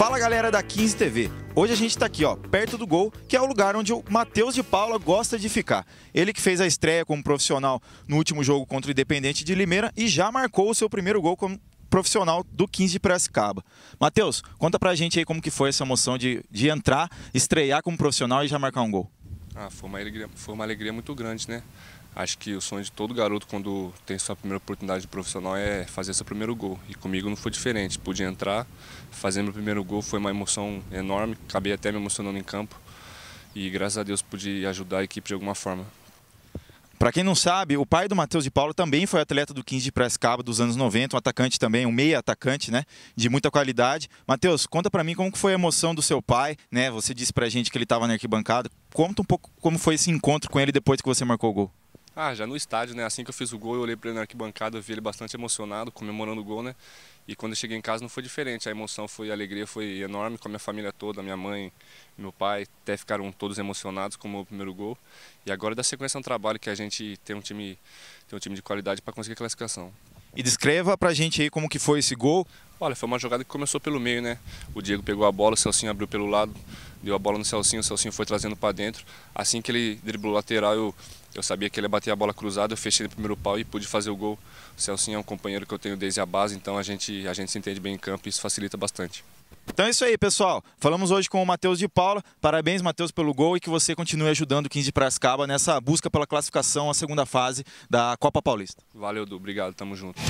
Fala galera da 15 TV, hoje a gente tá aqui ó, perto do gol, que é o lugar onde o Matheus de Paula gosta de ficar. Ele que fez a estreia como profissional no último jogo contra o Independente de Limeira e já marcou o seu primeiro gol como profissional do 15 de Piracicaba. Matheus, conta pra gente aí como que foi essa emoção de entrar, estrear como profissional e já marcar um gol. Ah, foi uma alegria muito grande, né? Acho que o sonho de todo garoto quando tem sua primeira oportunidade de profissional é fazer seu primeiro gol. E comigo não foi diferente. Pude entrar, fazer meu primeiro gol, foi uma emoção enorme. Acabei até me emocionando em campo. E graças a Deus pude ajudar a equipe de alguma forma. Para quem não sabe, o pai do Matheus de Paula também foi atleta do 15 de Piracicaba dos anos 90, um atacante também, um meia atacante, né, de muita qualidade. Matheus, conta para mim como que foi a emoção do seu pai, né? Você disse pra gente que ele estava na arquibancada. Conta um pouco como foi esse encontro com ele depois que você marcou o gol. Ah, já no estádio, né? Assim que eu fiz o gol, eu olhei para ele na arquibancada, eu vi ele bastante emocionado, comemorando o gol, né? E quando eu cheguei em casa não foi diferente, a emoção foi, a alegria foi enorme, com a minha família toda, minha mãe, meu pai, até ficaram todos emocionados com o meu primeiro gol. E agora dá sequência a um trabalho que a gente tem um time de qualidade para conseguir a classificação. E descreva pra gente aí como que foi esse gol. Olha, foi uma jogada que começou pelo meio, né? O Diego pegou a bola, o Celsinho abriu pelo lado, deu a bola no Celsinho, o Celsinho foi trazendo para dentro. Assim que ele driblou o lateral, eu sabia que ele ia bater a bola cruzada, eu fechei no primeiro pau e pude fazer o gol. O Celsinho é um companheiro que eu tenho desde a base, então a gente se entende bem em campo e isso facilita bastante. Então é isso aí, pessoal. Falamos hoje com o Matheus de Paula. Parabéns, Matheus, pelo gol e que você continue ajudando o 15 de Piracicaba nessa busca pela classificação à segunda fase da Copa Paulista. Valeu, Du. Obrigado. Tamo junto.